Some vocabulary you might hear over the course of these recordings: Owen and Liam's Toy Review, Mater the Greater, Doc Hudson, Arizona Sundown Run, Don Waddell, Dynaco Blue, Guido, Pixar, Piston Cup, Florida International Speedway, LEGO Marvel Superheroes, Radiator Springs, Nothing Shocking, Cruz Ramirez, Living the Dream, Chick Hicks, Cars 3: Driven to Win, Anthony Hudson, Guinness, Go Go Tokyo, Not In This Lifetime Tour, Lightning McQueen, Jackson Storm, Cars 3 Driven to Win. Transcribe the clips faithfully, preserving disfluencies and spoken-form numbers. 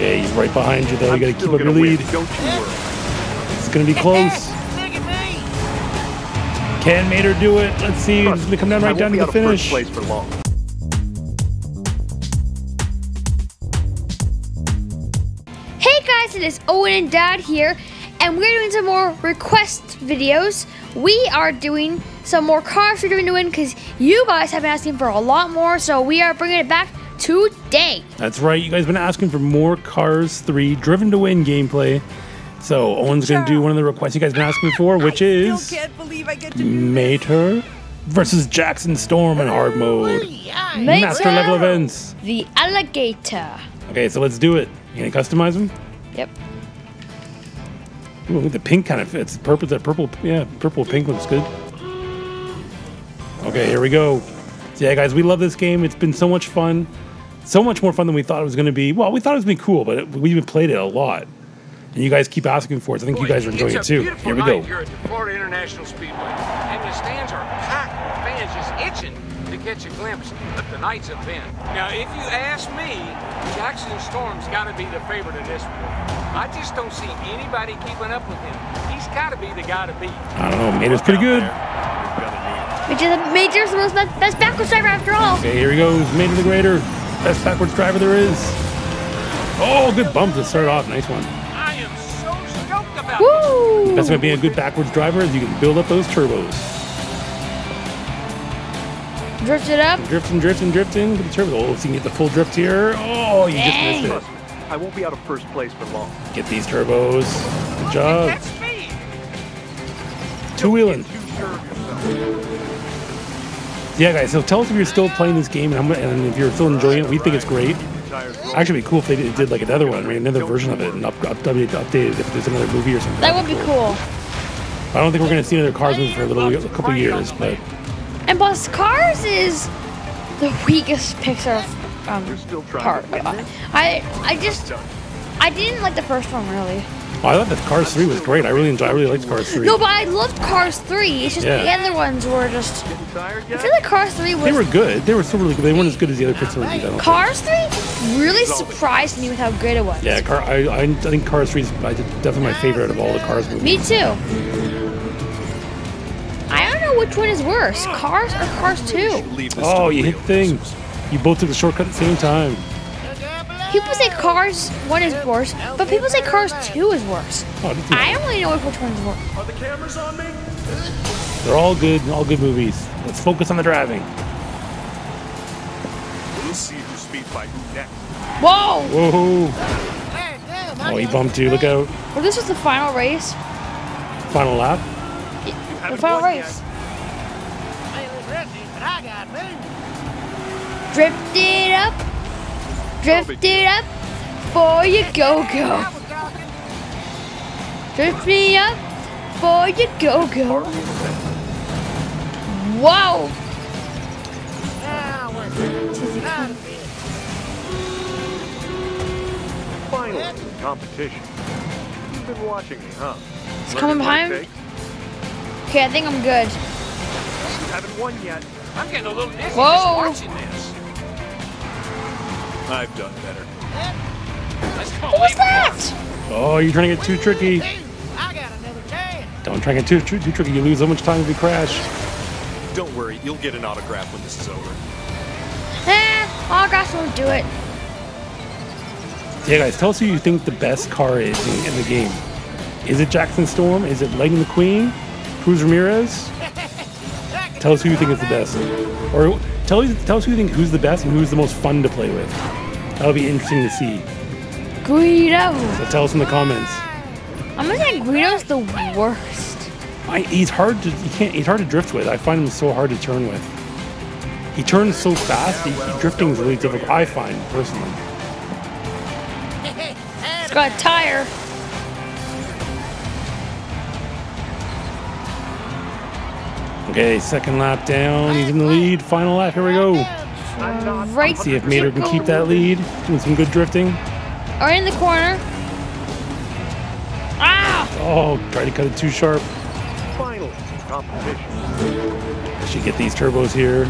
Okay, he's right behind you though. I'm you gotta keep up your lead. Don't you worry. It's gonna be close. Look at me. Can Mater do it? Let's see. He's gonna come down right down to the finish. Place for long. Hey guys, it is Owen and Dad here, and we're doing some more request videos. We are doing some more Cars Driven to Win because you guys have been asking for a lot more, so we are bringing it back today. That's right, you guys have been asking for more Cars three Driven to Win gameplay. So Owen's sure. going to do one of the requests you guys have been asking for, which I is still can't believe I get to Mater versus Jackson Storm in hard mode. Mater. Master level events. The alligator. Okay, so let's do it. You going to customize them? Yep. Ooh, the pink kind of fits. Purple, that purple, yeah, purple pink looks good. Okay, here we go. So yeah, guys, we love this game. It's been so much fun. So much more fun than we thought it was going to be. Well, we thought it was going to be cool, but it, we even played it a lot. And you guys keep asking for it. So I think Boy, you guys are enjoying it too. Here we go. Here at the Florida International Speedway, and the stands are packed with fans just itching to catch a glimpse of tonight's event. Now, if you ask me, Jackson Storm's got to be the favorite in this one. I just don't see anybody keeping up with him. He's got to be the guy to beat. I don't know. Mater's pretty good. Mater's the best backwards driver after all. Okay, here he goes. Mater the Greater. Best backwards driver there is. Oh, good bump to start off. Nice one. I am so stoked about Woo! This. That's what being a good backwards driver is. You can build up those turbos. Drift it up. Drifting, drifting, drifting. Get the turbos. Oh, so you can get the full drift here. Oh, you Dang. just missed it. I won't be out of first place for long. Get these turbos. Good job. Two-wheeling. Yeah, guys, so tell us if you're still playing this game and, and if you're still enjoying it. We think it's great. Actually, it'd be cool if they did, did like another one, I mean, another version of it, and up, up, updated if there's another movie or something. That would be cool. I don't think we're going to see another Cars movie for a little, a couple years, but. And plus, Cars is the weakest Pixar Um, still part to uh, I I just I didn't like the first one really. Oh, I thought that Cars three was great. I really enjoyed. I really liked Cars three. No, but I loved Cars three. It's just yeah. the other ones were just. I feel like Cars three was. They were good. They were still really good. They weren't as good as the other Pixar movies. I don't Cars three really surprised me with how good it was. Yeah, Car, I I think Cars three is definitely my favorite out of all the Cars movies. Me too. I don't know which one is worse, Cars or Cars two. Oh, you hit things. You both took the shortcut at the same time. People say Cars one is worse, but people say Cars two is worse. Oh, do I don't really know which one's worse. Are the cameras on me? They're all good, all good movies. Let's focus on the driving. We'll see who's speed by who next. Whoa! Whoa! Oh, he bumped you. Look out. Well, this was the final race. Final lap? Yeah, the final race. I was ready, but I got moved. Drift it up, drift it up, for you go go. Drift me up, for you go go. Whoa! Final competition. You've been watching me, huh? It's coming behind. Okay, I think I'm good. You haven't won yet. I'm getting a little dizzy watching this. I've done better. What was that? Oh, you're trying to get too tricky. I got another chance. Don't try to get too, too, too tricky. You lose so much time if you crash. Don't worry. You'll get an autograph when this is over. Eh, autographs won't do it. Yeah, guys, tell us who you think the best car is in, in the game. Is it Jackson Storm? Is it Lightning McQueen? Cruz Ramirez? Tell us who you think is the best. Or tell us, tell us who you think who's the best and who's the most fun to play with. That'll be interesting to see. Guido. So tell us in the comments. I'm gonna say Guido's the worst. I, he's hard to. He can't. He's hard to drift with. I find him so hard to turn with. He turns so fast. He, he, drifting's really difficult. I find personally. He's got a tire. Okay, second lap down. He's in the lead. Final lap. Here we go. Right. See if Mater can keep that lead. Doing some good drifting. All right, in the corner. Ah! Oh, try to cut it too sharp. Final competition. Should get these turbos here.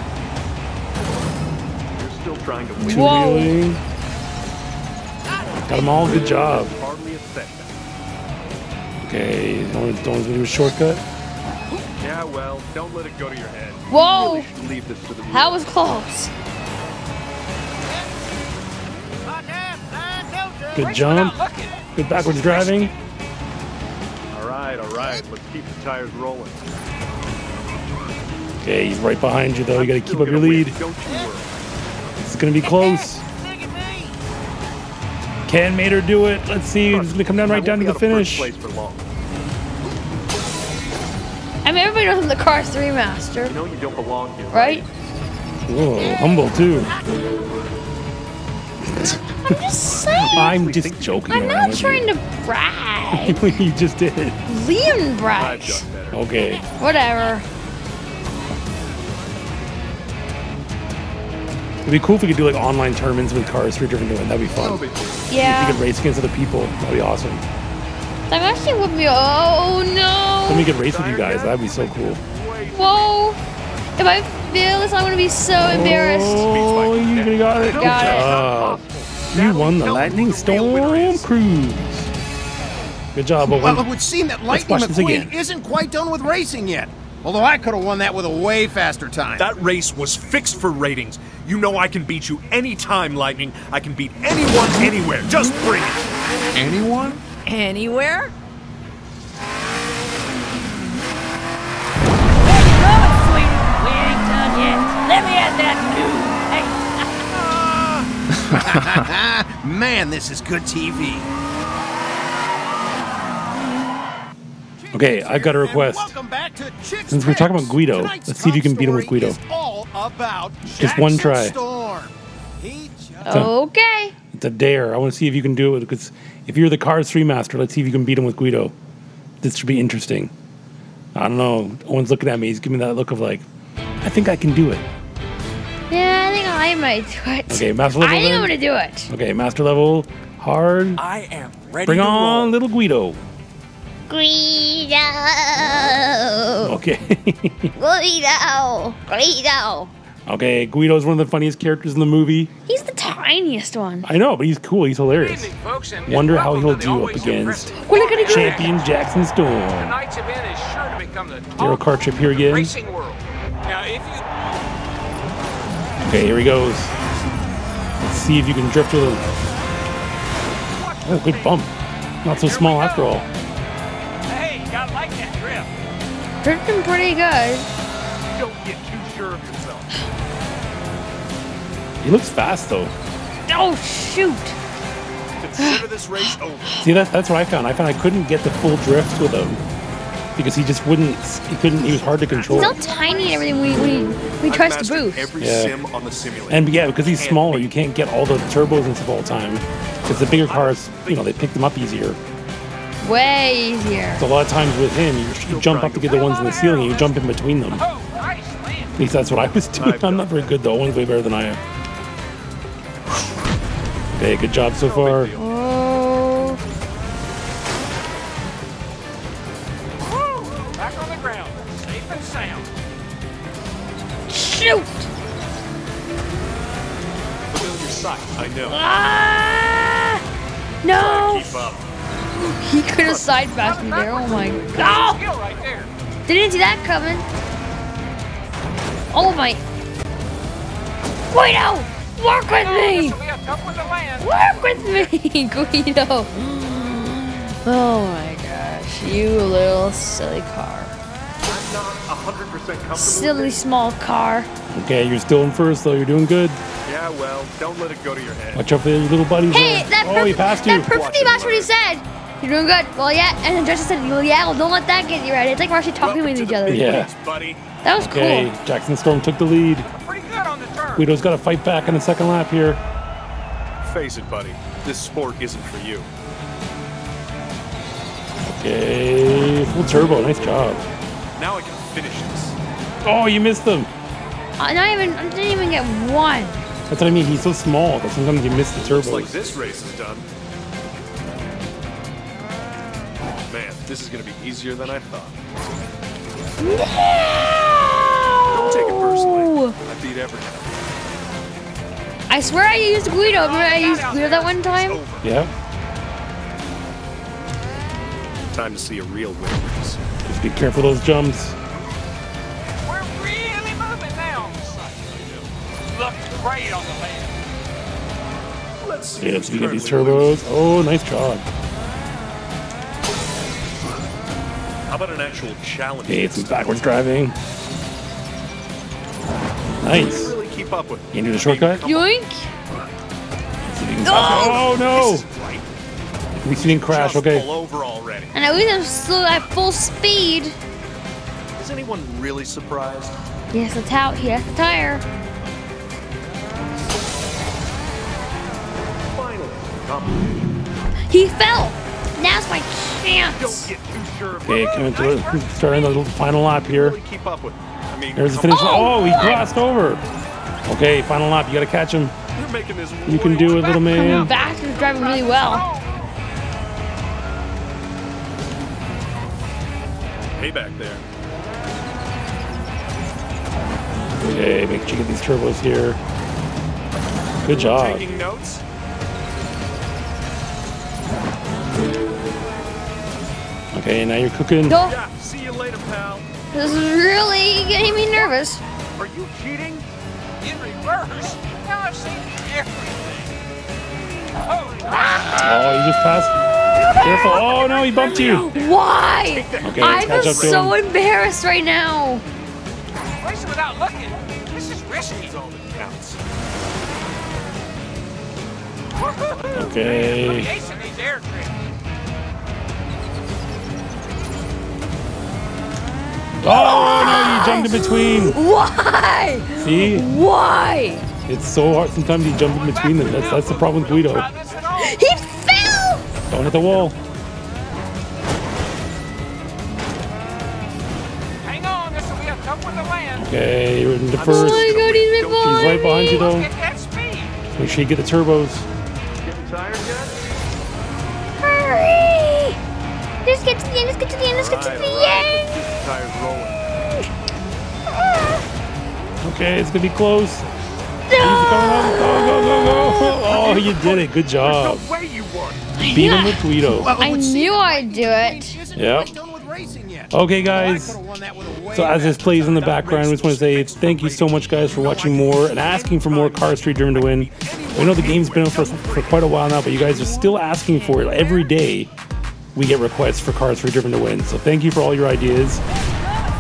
You're still trying to win. Two wheeling. Got them all. Good job. Okay, don't, don't do a shortcut. Yeah, well, don't let it go to your head. Whoa! You really leave this to the that was close. Good jump. Good backwards driving. All right, all right. Let's keep the tires rolling. Okay, he's right behind you, though. You got to keep up your lead. Don't you worry. It's going to be close. Can Mater do it? Let's see. He's going to come down right down to the finish. I mean, everybody knows I'm the Cars three master. You know you don't belong here, right? Whoa, humble, too. I'm just saying. I'm just joking. I'm not trying to brag. You just did. Liam brags. Okay. Whatever. It'd be cool if we could do like online tournaments with Cars three Driven to Win. That'd be fun. Yeah. If we could race against other people. That'd be awesome. That actually would be. Oh no. Then we could race with you guys. That'd be so cool. Whoa. If I fail this, I'm gonna be so embarrassed. Oh, you got it. Got it. You won the Lightning Storm, Cruz. Good job, Owen. Well, it would seem that Lightning McQueen isn't quite done with racing yet. Although I could have won that with a way faster time. That race was fixed for ratings. You know I can beat you any time, Lightning. I can beat anyone, anywhere. Just bring it. Anyone? Anywhere? There you go, sweetie. We ain't done yet. Let me add that too. Man, this is good T V. Okay, I've got a request. Since we're talking about Guido, let's see if you can beat him with Guido. Just one try. Okay. It's a dare. I want to see if you can do it. Because if you're the Cars three master, let's see if you can beat him with Guido. This should be interesting. I don't know. Owen's looking at me. He's giving me that look of like, I think I can do it. I might do it. Okay, master level. I think I'm gonna do it. Okay, master level, hard. I am ready. Bring to on roll. Little Guido. Guido. Okay. Guido. Guido. Okay, Guido's one of the funniest characters in the movie. He's the tiniest one. I know, but he's cool. He's hilarious. Evening, folks, and wonder how he'll do up against champion Jackson Storm. Tonight's event is sure to become the Zero car trip here again. Racing world. Now, if you. Okay, here he goes. Let's see if you can drift a little. Oh, good bump. Not so small after all. Hey, I like that drift. Drifting pretty good. Don't get too sure of yourself. He looks fast though. Oh shoot! Consider this race over. See, that's that's what I found. I found I couldn't get the full drift with him. Because he just wouldn't, he couldn't, he was hard to control. He's so tiny and everything, we, we, we tries to boost. Every yeah. sim on the simulator. And yeah, because he's smaller, you can't get all the turbos and stuff all the time. Because the bigger cars, you know, they pick them up easier. Way easier. So a lot of times with him, you, you jump up to get the ones in the ceiling and you jump in between them. At least that's what I was doing. I'm not very good though, one's way better than I am. Okay, good job so far. Shoot! I know. Ah! No! He could have side backed me there. Oh my god! Oh! Didn't see that coming. Oh my! Guido, work with me! Work with me, Guido! Oh my gosh! You little silly car. one hundred percent silly small car. Okay, you're still in first though. You're doing good. Yeah, well, don't let it go to your head. Watch out for your little buddies. Hey, that, oh, he passed you. That perfectly matched what he said. You're doing good. Well, yeah. And then Justin said, well, yeah. Well, don't let that get you right. It's like we're actually talking Welcome with each other. Yeah. Buddy. That was okay, cool. Okay, Jackson Storm took the lead. Pretty good on the turn. Guido's got to fight back in the second lap here. Face it, buddy. This sport isn't for you. Okay, full turbo. Nice job. Now I can finish this. Oh, you missed them. I not even I didn't even get one. That's what I mean. He's so small that sometimes you miss the turbos. Looks like this race is done. Man, this is gonna be easier than I thought. No! Don't take it personally. I beat everything. I swear I used Guido. Remember I used Guido that one time? Yeah. time to see a real win race. Just be careful those jumps. We're really moving now. Look great on the land. Let's see. Yeah, let's get these turbos. Oh, nice job. How about an actual challenge? Hey, it's backwards driving. Nice. Really keep up with. Can you do the shortcut? Yoink. Oh, oh no! We seen him crash. Okay. And I was still at full speed. Is anyone really surprised? Yes, it's out. He has the tire. Finally, come. He fell. Now's my chance. Don't get too sure. Okay, coming through. Nice starting the little final lap here. Really keep up with. I mean, there's the finish. Oh, oh, he crossed over. Okay, final lap. You gotta catch him. Making this you can do it, little man. Back is driving really well. Hey, back there. Okay, make sure you get these turbos here. Good job. Taking notes. Okay, now you're cooking. No. Yeah, see you later, pal. This is really getting me nervous. Are you cheating? In reverse. Now I've seen everything. Oh, oh, you just passed. Careful. Oh, no, he bumped you. Why? Okay, I feel so embarrassed right now. Racing without looking. This is risky. All that counts. Okay. Oh, no, you jumped in between. Why? See? Why? It's so hard sometimes you jump in between them. That's, that's the problem with Guido. He fell! Don't hit the wall. Hang on, this will be a tough one to land. Okay, you're in the first. Oh my god, he's right behind He's right behind you though. Make sure you get the turbos. Getting tired yet? Hurry! Let's get to the end, let's get to the end, let's get to the end! Get the tires rolling. Okay, it's gonna be close. No! Go, go, go, go, go. Oh, you did it. Good job. There's no way you won. Beat him with Guido. I knew I'd do it. Yep. Okay, guys. So as this plays in the background, I just want to say thank you so much, guys, for watching more and asking for more Cars three Driven to Win. We know the game's been on for, for quite a while now, but you guys are still asking for it. Every day we get requests for Cars three Driven to Win. So thank you for all your ideas.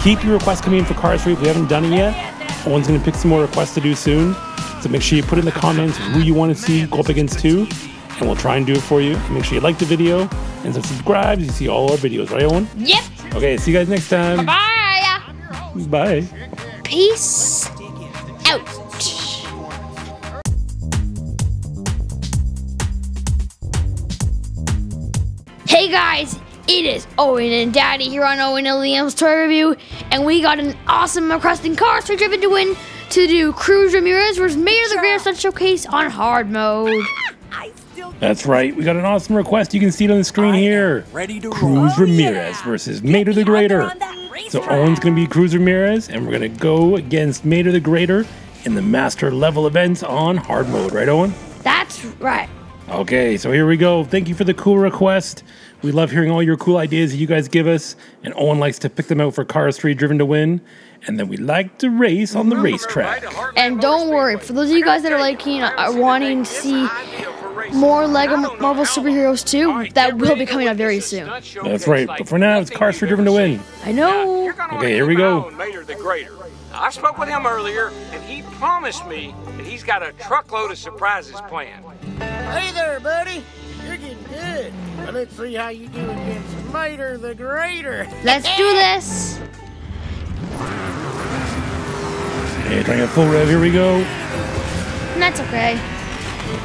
Keep your requests coming in for Cars three if we haven't done it yet. Owen's going to pick some more requests to do soon. So make sure you put in the comments who you want to see go up against two, and we'll try and do it for you. Make sure you like the video and subscribe so you see all our videos. Right, Owen? Yep. Okay, see you guys next time. Bye-bye. Bye. Peace out. Hey, guys. It is Owen and Daddy here on Owen and Liam's Toy Review, and we got an awesome request in Cars three Driven to Win to do Cruz Ramirez versus Mater the Greater Showcase on hard mode. That's right. We got an awesome request. You can see it on the screen here. Ready to Cruz roll. Ramirez yeah. versus Mater the Greater. So Owen's going to be Cruz Ramirez, and we're going to go against Mater the Greater in the Master Level events on hard mode. Right, Owen? That's right. Okay, so here we go. Thank you for the cool request. We love hearing all your cool ideas that you guys give us, and Owen likes to pick them out for Cars three Driven to Win, and then we like to race on the racetrack. And don't worry, for those of you guys that are liking, are wanting to see more LEGO Marvel Superheroes too, that will be coming out very soon. That's right, but for now, it's Cars three Driven to Win. I know. Okay, here we go. I spoke with him earlier, and he promised me that he's got a truckload of surprises planned. Hey there, buddy. You're getting good. Well, let's see how you do against Mater the Greater. Let's do this. Hey, trying to full rev. Here we go. That's okay.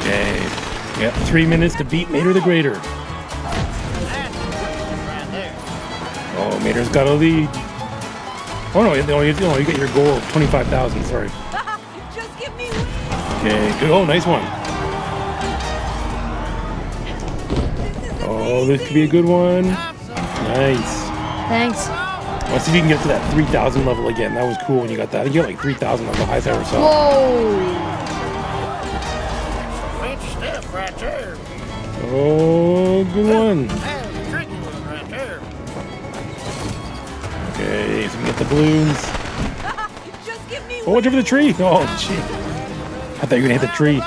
Okay. Yep, three minutes to beat Mater the Greater. That's right there. Oh, Mater's got a lead. Oh no, no, you, no, you get your goal of twenty-five thousand. Sorry. Just give me. Okay. Good. Oh, nice one. Oh, this could be a good one. Nice. Thanks. Let's see if you can get to that three thousand level again. That was cool when you got that. You got like three thousand on the highest I ever saw. Whoa. That's some french stuff right there. Oh, good one. That's a tricky one right there. with the balloons. Just give me oh, I drove the tree. Oh, gee. I thought you were going to hit the tree.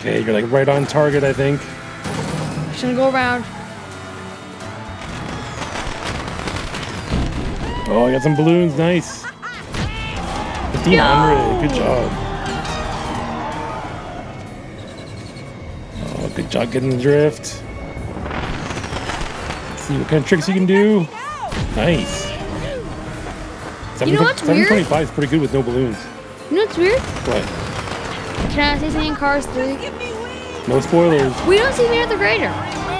Okay, you're like right on target, I think. I'm just going to go around. Oh, I got some balloons. Nice. fifteen hundred. Good job. Good job getting the drift. See what kind of tricks you can do. Nice. You know what's weird? seven twenty-five is pretty good with no balloons. You know what's weird? What? Can I say something in Cars three? No spoilers. We don't see Mater the Greater.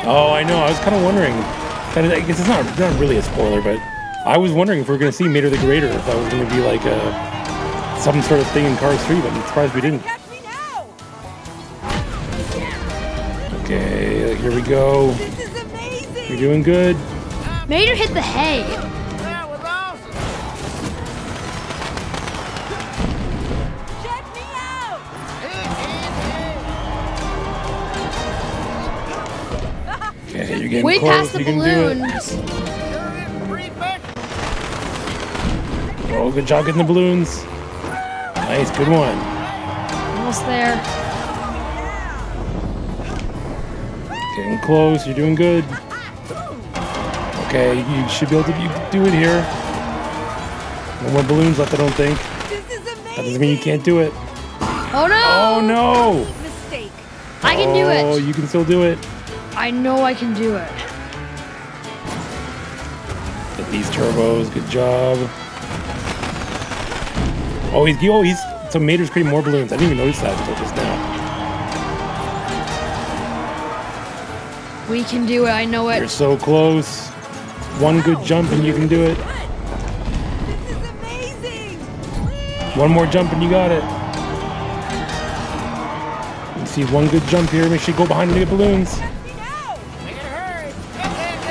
Oh, I know. I was kind of wondering. I guess it's not, not really a spoiler, but I was wondering if we were going to see Mater the Greater, if that was going to be like a, some sort of thing in Cars three, but I'm surprised we didn't. Okay, here we go. This is amazing. You're doing good. Mater hit the hay. That was awesome. Check me out. Okay, you're getting way close. Past the you balloons. Oh, good job getting the balloons. Nice, good one. Almost there. Getting close, you're doing good. Okay, you should be able to do it here. No more balloons left, I don't think. This is amazing. That doesn't mean you can't do it. Oh no! Oh no! Mistake. I can do it. Oh, you can still do it. I know I can do it. Get these turbos, good job. Oh, he's, oh, he's, so Mater's creating more balloons. I didn't even notice that until just now. We can do it, I know it. You're so close. One good jump and you can do it. This is amazing. One more jump and you got it. Let's see, one good jump here. Make sure you go behind and get balloons.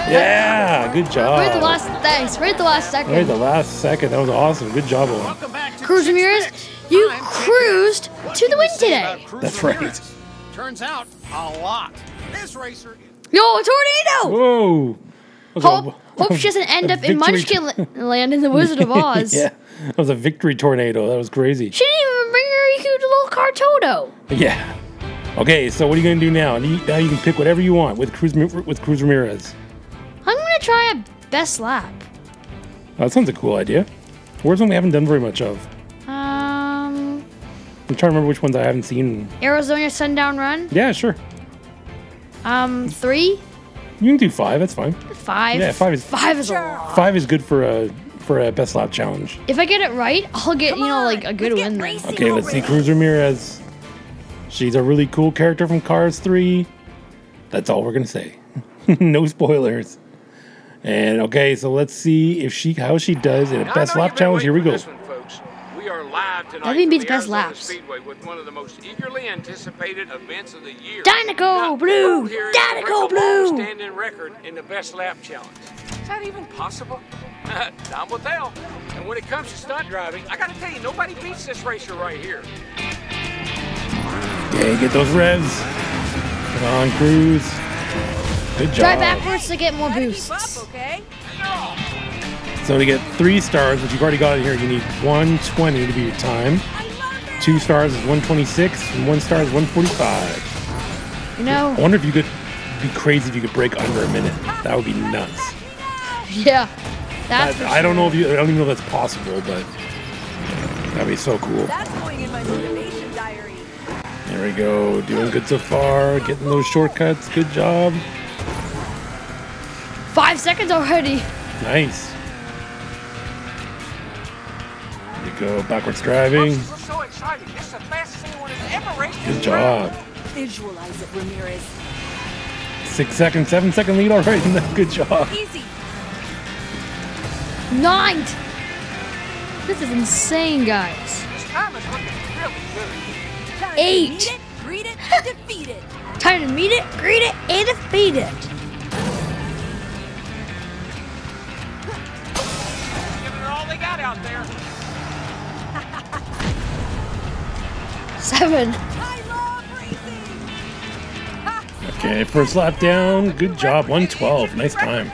Yeah, good job. Right at the last, thanks, right at the last second. Right at the last second, that was awesome. Good job, Owen. Cruz Ramirez, you cruised to the win today. That's right. Turns out, a lot. This racer is... Yo, a tornado! Whoa! Hope, a, hope she doesn't end up in Munchkin Land in the Wizard of Oz. Yeah, that was a victory tornado. That was crazy. She didn't even bring her cute little car Toto. Yeah. Okay, so what are you going to do now? Now you can pick whatever you want with Cruz, with Cruz Ramirez. I'm going to try a best lap. Oh, that sounds a cool idea. Where's one we haven't done very much of? Um, I'm trying to remember which ones I haven't seen. Arizona Sundown Run? Yeah, sure. Um, three. You can do five. That's fine. Five. Yeah, five is five is a lot. Five is good for a for a best lap challenge. If I get it right, I'll get Come you know on. like a good let's win. Okay, let's see Cruz Ramirez. She's a really cool character from Cars three. That's all we're gonna say. No spoilers. And okay, so let's see if she how she does in a best lap challenge. Here we go. That means beats best laps. With one of the most eagerly anticipated events of the year. Dynaco Blue! Dynaco Blue! Standing record in the best lap challenge. Is that even possible? Don Waddell. And when it comes to stunt driving, I gotta tell you, nobody beats this racer right here. Yeah, get those revs. Come on, Cruz. Good job. Try backwards to get more boosts. Up, okay? So to get three stars, which you've already got in here, you need one twenty to be your time. Two stars is one twenty-six, and one star is one forty-five. You know, I wonder if you could be crazy if you could break under a minute. That would be nuts. Yeah, that's. That, sure. I don't know if you. I don't even know if that's possible, but that'd be so cool. That's going in my motivation diary. There we go. Doing good so far. Getting those shortcuts. Good job. Five seconds already. Nice. Go backwards driving. So exciting. It's the fastest anyone has ever raced. Good job. Visualize it, Ramirez. Six seconds, seven second lead already. Good job. Easy. Nine. This is insane, guys. This time is looking really good. Time Eight. To meet it, greet it, and defeat it. Time to meet it, greet it, and defeat it. Giving it all they got out there. Seven. Okay, first lap down. Good job. one twelve. Nice time.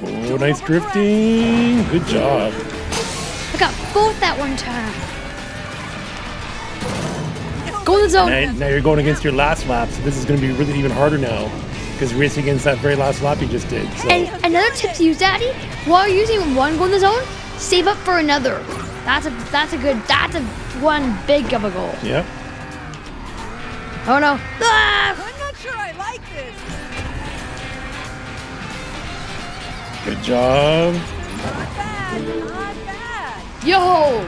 Oh, nice drifting. Good job. I got both that one time. Go in the zone. Now, now you're going against your last lap, so this is going to be really even harder now, because you're racing against that very last lap you just did. So. And another tip to you, Daddy, while you're using one go in the zone, save up for another. That's a that's a good, that's a one big of a goal. Yep. Oh no. Ah! I'm not sure I like this. Good job. Not bad, not bad. Yo!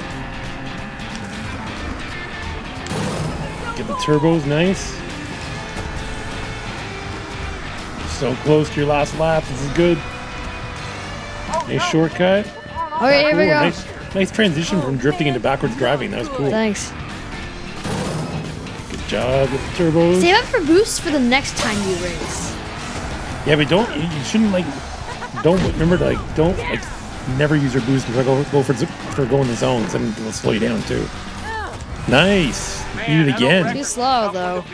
Get the turbos, nice. So close to your last lap, this is good. Nice shortcut. All right, here we go. Nice, nice transition from drifting into backwards driving, that was cool. Thanks. Good job with the turbos. Save up for boosts for the next time you race. Yeah, but don't, you shouldn't like, don't remember to like, don't like, never use your boost because go, go for, for going the zones and it'll slow you down too. Nice, you did it again. Too slow though.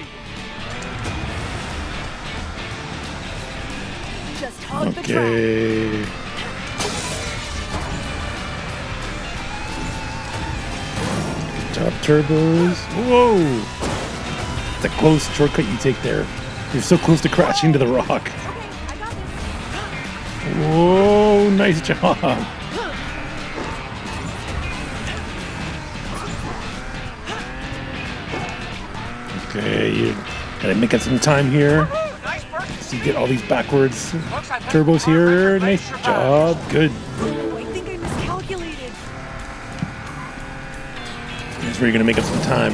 Okay. Top turbos. Whoa! The close shortcut you take there. You're so close to crashing into the rock. Whoa! Nice job. Okay, you gotta make up some time here. So you get all these backwards turbos here. Nice job. Good. Where you're gonna make up some time.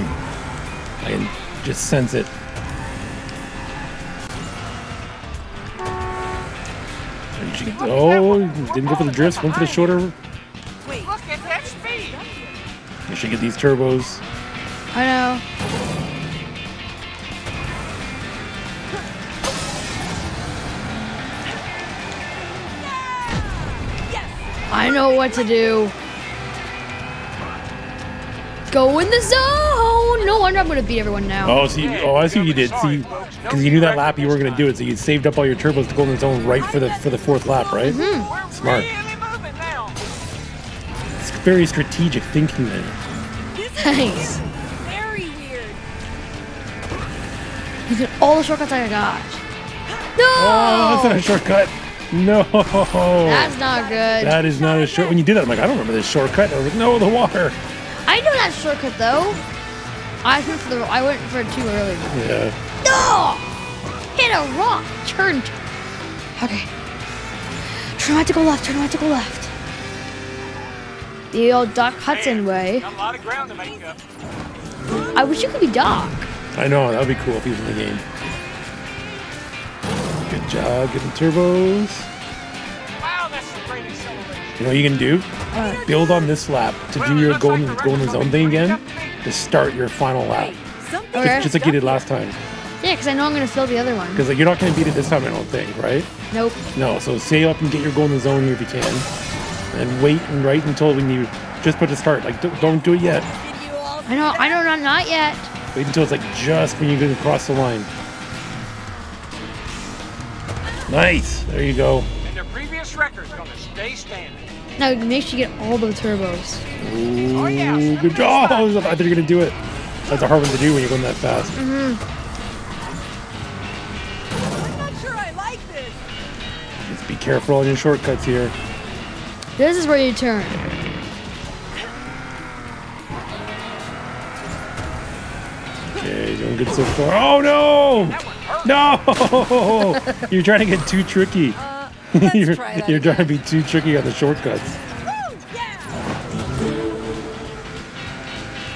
I can just sense it. Oh, didn't go for the drifts, went for the shorter. Wait, look at that speed. You should get these turbos. I know. I know what to do. Go in the zone! No wonder I'm gonna beat everyone now. Oh, see, oh, I see what you did. See, because you knew that lap you were gonna do it, so you saved up all your turbos to go in the zone right for the for the fourth lap, right? Mm-hmm. Smart. It's very strategic thinking then. Thanks. Very weird. You did all the shortcuts I got. No! Oh, that's not a shortcut. No. That's not good. That is not a short. When you did that, I'm like, I don't remember this shortcut. I was, no, the water. I know that shortcut though. I went for the I went for it too early. Yeah. No! Hit a rock. Turned. Okay. Turn right to go left. Turn right to go left. The old Doc Hudson Man, way. Got a lot of ground to make up. I wish you could be Doc. I know that would be cool if he was in the game. Good job getting turbos. Wow, that's the great acceleration. You know what you can do? Uh, Build on this lap to do your go in the zone thing again to start your final lap. Okay. Just, just like you did last time. Yeah, because I know I'm going to fill the other one. Because like, you're not going to beat it this time, I don't think, right? Nope. No, so save up and get your go in the zone if you can. And wait and write until when you just put to start. Like, don't, don't do it yet. I know, I know, not, not yet. Wait until it's like just when you're going to cross the line. Nice. There you go. And their previous record's going to stay standing. Now make sure you get all the turbos. Ooh, oh, yeah. Good job! I thought you were gonna do it. That's a hard one to do when you're going that fast. Mm-hmm. I'm not sure I like this. Just be careful on your shortcuts here. This is where you turn. Okay, doing good so far. Oh no! No! You're trying to get too tricky. you're you're trying to be too tricky on the shortcuts.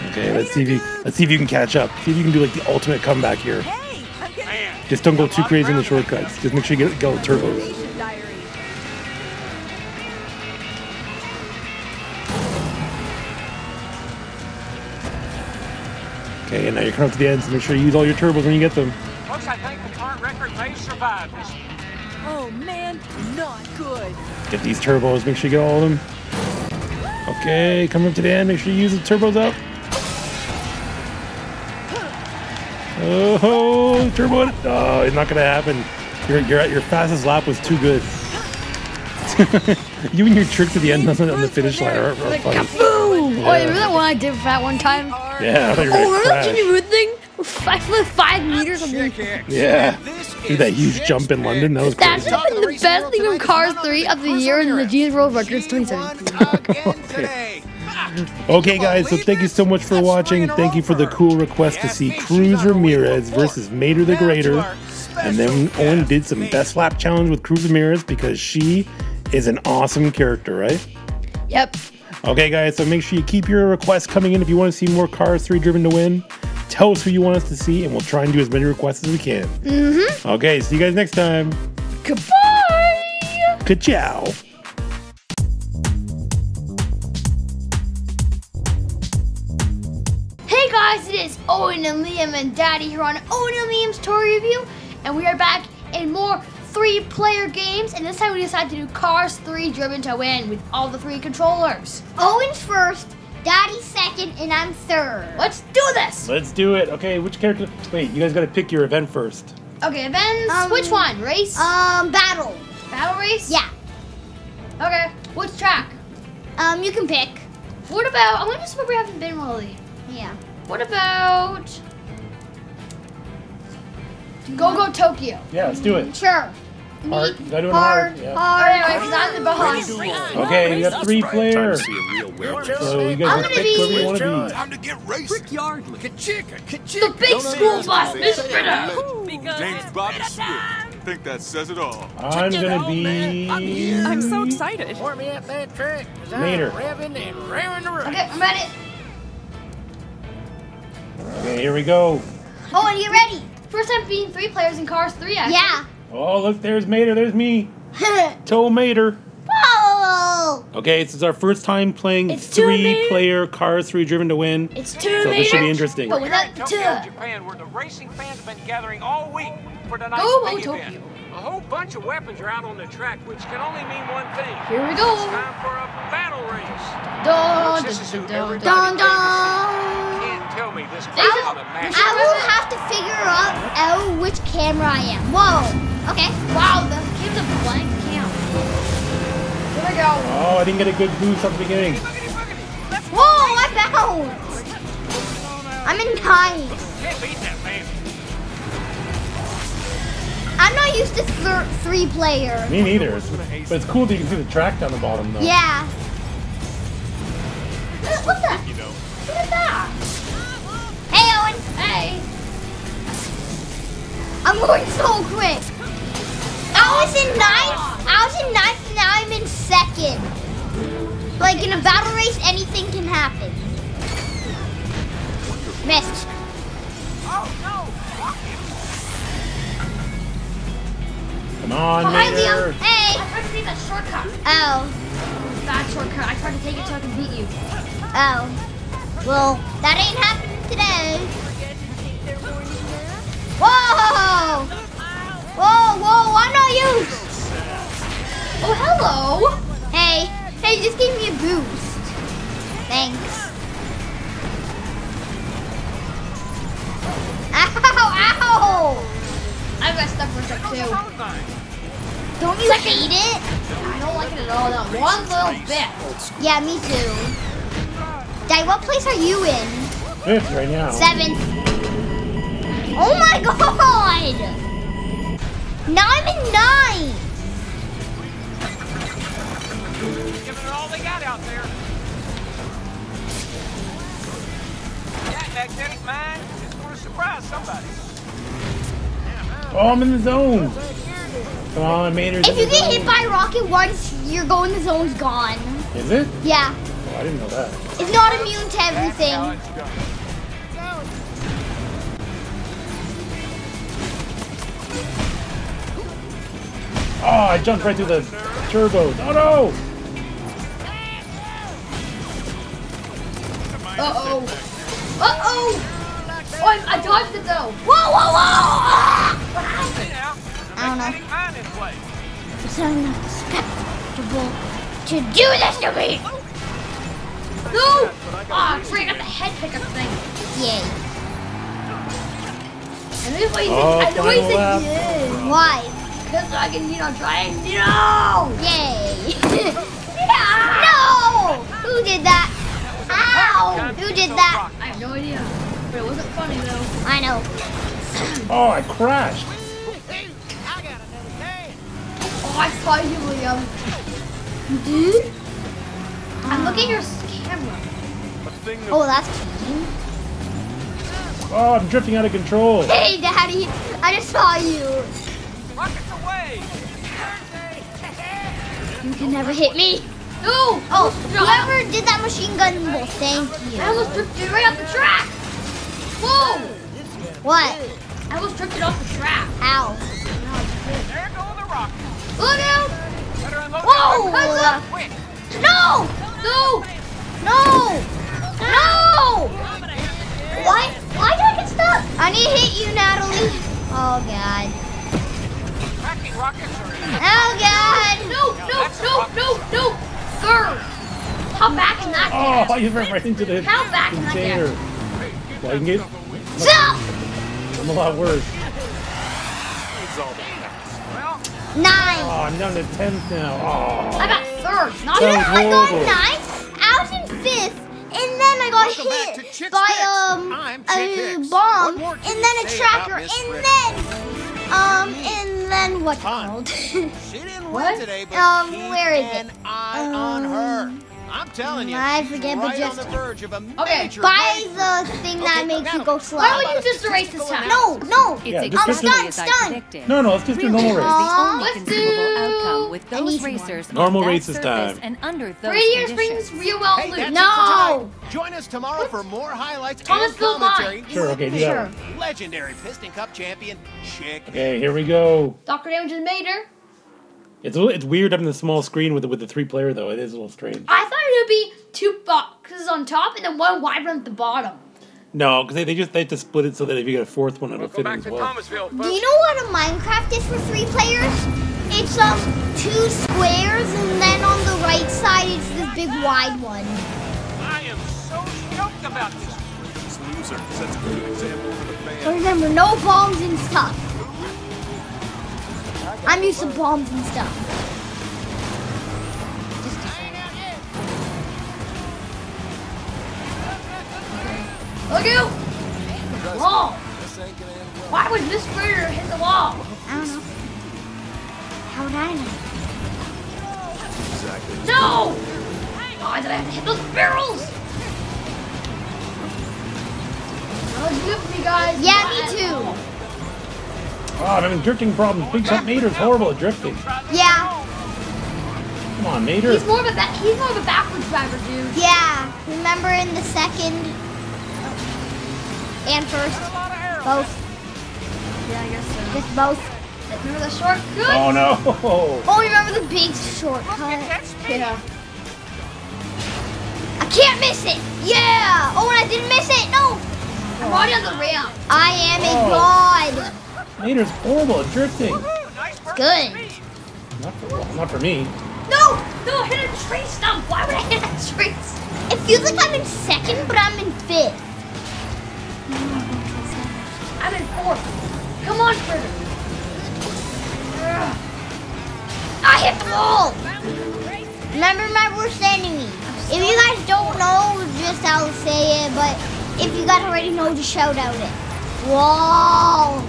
Okay, let's see if you let's see if you can catch up. See if you can do like the ultimate comeback here. Just don't go too crazy on the shortcuts. Just make sure you get go turbos. Okay, and now you're coming up to the end, so make sure you use all your turbos when you get them. Folks, I think the current record may survive this. Oh man, not good. Get these turbos, make sure you get all of them. Okay, coming up to the end, make sure you use the turbos up. Oh, ho, turbo, oh, it's not gonna happen. You're, you're at your fastest lap was too good. You and your trick to the end on the finish line are, are like, funny. Kaboom! Yeah. Oh, remember that one I did for that one time? Yeah. I oh, remember that Jimmy Wood thing? Five, five meters of yeah. Dude, that huge jump in London. That was crazy. That's been the best thing from Cars three of the year in the Guinness World Records twenty seventeen. Okay. Okay, guys, so thank you so much for watching. Thank you for the cool request to see Cruz Ramirez versus Mater the Greater. And then Owen did some best lap challenge with Cruz Ramirez because she is an awesome character, right? Yep. Okay, guys, so make sure you keep your requests coming in if you want to see more Cars three Driven to Win. Tell us who you want us to see, and we'll try and do as many requests as we can. Mm-hmm. Okay, see you guys next time. Goodbye. Ka-chow. Hey guys, it is Owen and Liam and Daddy here on Owen and Liam's Toy Review, and we are back in more three-player games, and this time we decided to do Cars three Driven to Win with all the three controllers. Owen's first, Daddy's second, and I'm third. Let's do this! Let's do it. Okay, which character? Wait, you guys gotta pick your event first. Okay, events, um, which one? Race? Um, battle. Battle race? Yeah. Okay, which track? Um, you can pick. What about, I wonder if we haven't been really. Yeah. What about Go Go Tokyo? Yeah, let's do it. Sure. Hard. Did I do it hard? Hard. Yeah. Hard. Because I'm the boss. Okay, you got three players. So you guys I'm gonna pick whoever you want to be. Time to get racing. Brickyard. Ka-chicka, ka-chicka. The big school bus, Miss Fritter. James Bobby Smith. I think that says it all. I'm gonna be. I'm so excited. Pour me up that track. Mater. Okay, I'm ready. Okay, here we go. Oh, are you ready? First time being three players in Cars three, actually. Yeah. Oh, look, there's Mater, there's me. Toe Mater. Whoa! Okay, this is our first time playing three-player Cars three Driven to Win. It's two Mater. So this should be interesting. But without the two. Japan, where the racing fans have been gathering all week for tonight's big event. A whole bunch of weapons are out on the track, which can only mean one thing. Here we go. It's time for a battle race. This is who everybody can't tell me this. I will have to figure out, out which camera I am. Whoa. Okay. Wow, the kid's a blank camp. Here we go. Oh, I didn't get a good boost at the beginning. Whoa, I bounced. I'm in time. Can't beat that, man. I'm not used to th three player. Me neither. But it's cool that you can see the track down the bottom, though. Yeah. What, what's that? Look at that. Hey, Owen. Hey. I'm going so quick. I was in ninth. I was in ninth, and now I'm in second. Like, in a battle race, anything can happen. Missed. Oh, no. Come on, oh, hi, Liam. Hey. I tried to take that shortcut. Oh. Bad shortcut. I tried to take it so I could beat you. Oh. Well, that ain't happening today. Whoa. Whoa, whoa. I'm not used. Oh, hello. Hey. Hey, you just gave me a boost. Thanks. Ow, ow. I got stuck for a truck too. Don't you hate it? I don't like it at all. That one little bit. Yeah, me too. Dad, what place are you in? Fifth right now. Seventh. Oh my god! Now I'm in nine. Give it all they got out there. That magnetic mind is going to surprise somebody. Oh, I'm in the zone. Come on, Mater's. If you get hit by a rocket once, you're going, the zone's gone. Is it? Yeah. Oh, I didn't know that. It's not immune to everything. Oh, I jumped right through the turbo. Oh, no. Uh-oh. Uh-oh. Oh, I, I dodged it though. Whoa, whoa, whoa! I don't know. It's not respectable to do this to me. No! Ah, oh, freak! I got the head pickup thing. Yay! I know what you think. I know what you think. Why? Just so I can, you know, try and, you know! Yay! No! Who did that? Ow! Who did that? I have no idea. But it wasn't funny, though. I know. Oh, I crashed. Oh, I saw you, William. You did? I'm looking at your camera. Oh, that's cheating. Oh, I'm drifting out of control. Hey, Daddy! I just saw you. Rockets away! You can never hit me. No! Oh, whoever did that machine gun bolt, thank you. I almost drifted right off the track. Whoa! What? I almost drifted off the track. Ow. There go the rockets. Look out! Whoa! Up. No! No! No! No! Why? Why do I get stuck? I need to hit you, Natalie. Oh, God. Oh, God. No, no, no, no, no. Sir. How back in that gas? Oh, you ran right into the How back container. In that gas? Dang it. Stop! I'm a lot worse. Nine. Oh, I'm down to tenth now. Oh. I got third. Not you know, I got ninth, out in fifth. And then I got Welcome hit by um, a bomb, and then a tracker, and then, um, and then what's it called? She didn't what? Today, but um, where is it? Um, on her. I'm telling you, I forget, right, but just okay. Buy the thing that okay, makes you go slow. Why would you just a race this time? No, no. Yeah, it's I'm stunned, stunned. No, no, let's just do normal race. Let's do with those racers normal race this time. And under those Radiator Springs real well hey, blue. No. Join us tomorrow what? For more highlights Thomas and commentary. Sure, okay, do that. Sure. Legendary Piston Cup champion Chick. Okay, here we go. Doctor Damage and Mater. It's a little, it's weird up in the small screen with the, with the three player though. It is a little strange. I thought it would be two boxes on top and then one wide one at the bottom. No, because they, they just they have to split it so that if you get a fourth one, it'll we'll fit in as well. Thomasville, do you know what a Minecraft is for three players? It's um two squares and then on the right side it's this big wide one. I am so stoked about this. This loser sets a good example for the fans. Remember, no bombs and stuff. I'm used to bombs and stuff. Just look out! The wall! Why would Miss Critter hit the wall? I don't know. How would I know? Exactly. No! Oh, did I have to hit those barrels? That was good for you guys. Yeah, me too. Oh, I'm having drifting problems. Big Shot Mater's horrible at drifting. Yeah. Come on, Mater. He's more of a back, he's more of a backwards driver, dude. Yeah. Remember in the second and first, both. Yeah, I guess so. Just both. Remember the shortcut? Oh no. Oh, remember the big shortcut? Yeah. I can't miss it. Yeah. Oh, and I didn't miss it. No. I'm already on the rail. I am oh. a god. Mater's horrible at drifting. Nice good. Not for, not for me. No! No, I hit a tree stump. Why would I hit a tree stump? It feels like I'm in second, but I'm in fifth. I'm in fourth. Come on, Critter. I hit the wall. Remember my worst enemy. If you guys don't know, just I'll say it. But if you guys already know, just shout out it. Wall.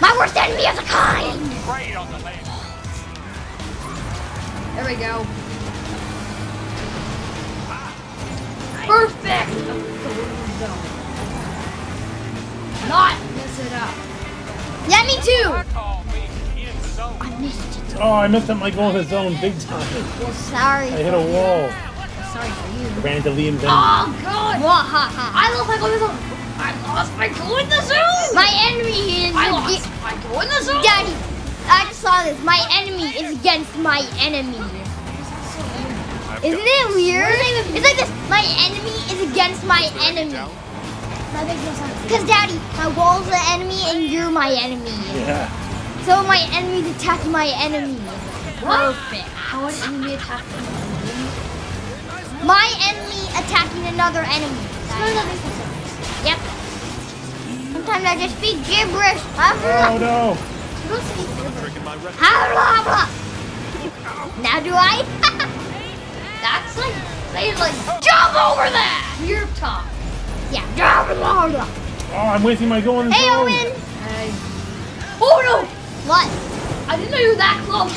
My worst enemy of the kind! There we go. Perfect! Not mess it up. Yeah, me too! I missed it. Oh, I missed up my goal in the zone big time. Well, sorry. I hit a wall. Sorry for you. I ran into Liam Dennis. Oh, God! What? Ha, ha. I love my goal in the zone. I lost my goal in the zone! My enemy is... I lost my goal in the zone! Daddy, I just saw this. My enemy is against my enemy. Isn't it weird? It's like this. My enemy is against my enemy. That makes no sense. Because, Daddy, my wall's the enemy and you're my enemy. Yeah. So my enemy's attacking my enemy. Perfect. How would enemy attack my enemy? My enemy attacking another enemy. That makes no sense. Yep. sometimes I just speak gibberish. Oh no. Now do I? That's like, they like, jump over that! You're top. Yeah, jump over that. Oh, I'm wasting my go in the hey, zone. Owen. Hey. Oh no! What? I didn't know you were that close.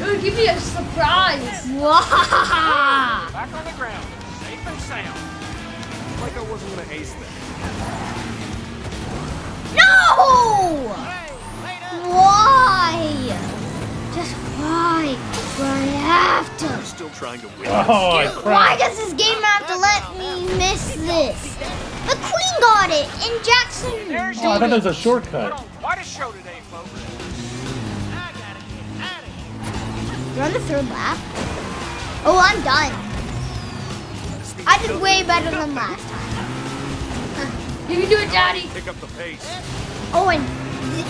It would give me a surprise. Back on the ground, safe and sound. Like I wasn't gonna ace that. No! Why? Just why? Why I have to? I'm still trying to win. Oh, why does this game have to let me miss this? The Queen got it, and Jackson. Oh, I thought that was a shortcut. What a show today, folks. I gotta get out of here. You're on the third lap. Oh, I'm done. I did way better than last time. You can do it, Daddy. Pick up the pace. Owen,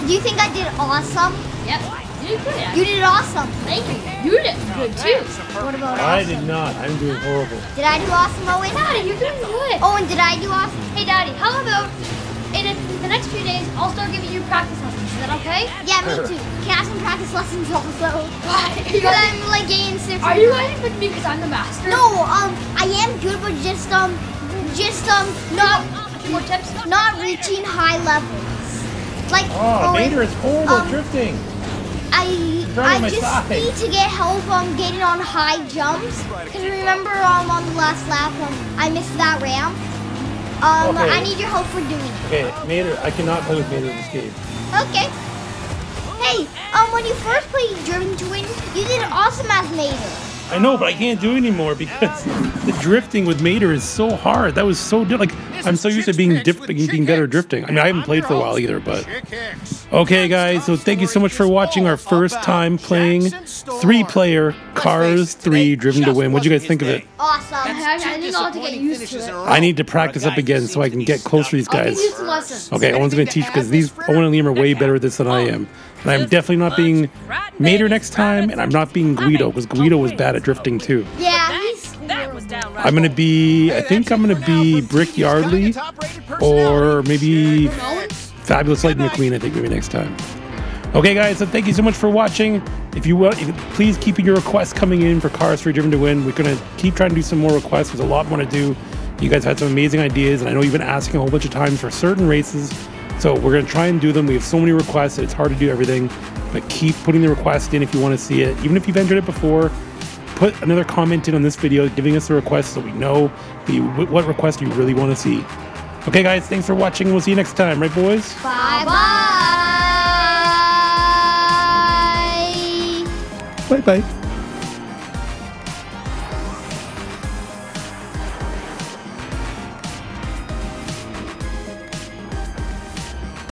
do you think I did awesome? Yep. You did. You did awesome. Thank you. You did good too. What about awesome? I did not. I'm doing horrible. Did I do awesome, Owen? Daddy, you did good. Owen, did I do awesome? Hey, Daddy, how about in the next few days I'll start giving you practice lessons? Is that okay? Yeah, me too. Can I have some practice lessons also? Why? Because I'm like getting six. Are you riding with me because I'm the master? No, um, I am good, but just um, just um, not more tips. Not reaching high levels. Like, oh, Owen, dangerous, horrible um, drifting. I, I just side. need to get help on um, getting on high jumps. Because remember um, on the last lap, um, I missed that ramp. Um, okay. I need your help for doing it. Okay, Mater, I cannot play with Mater in this game. Okay. Hey, um, when you first played Driven to Win, you did awesome as Mater. I know, but I can't do it anymore because the drifting with Mater is so hard. That was so difficult. Like, I'm so used to being diff being better at drifting. I mean, I haven't played for a while either, but... Okay, guys, so thank you so much for watching our first time playing three-player Cars three Driven to Win. What did you guys think of it? Awesome. I need to get used to it. I need to practice up again so I can get close to these guys. Okay, Owen's going to teach because these Owen and Liam are way better at this than I am. And I'm definitely not being Mater next time, and I'm not being Guido because Guido was bad at drifting too. Yeah, he's I'm going to be, I think I'm going to be Brick Yardley or maybe Fabulous Lightning McQueen, I think, maybe next time. Okay, guys, so thank you so much for watching. If you will, please keep your requests coming in for Cars three Driven to Win. We're going to keep trying to do some more requests. There's a lot more to do. You guys had some amazing ideas, and I know you've been asking a whole bunch of times for certain races. So we're going to try and do them. We have so many requests. It's hard to do everything, but keep putting the request in if you want to see it. Even if you've entered it before, put another comment in on this video giving us a request so we know the, what request you really want to see. Okay, guys, thanks for watching. We'll see you next time. Right, boys? Bye-bye. Bye-bye.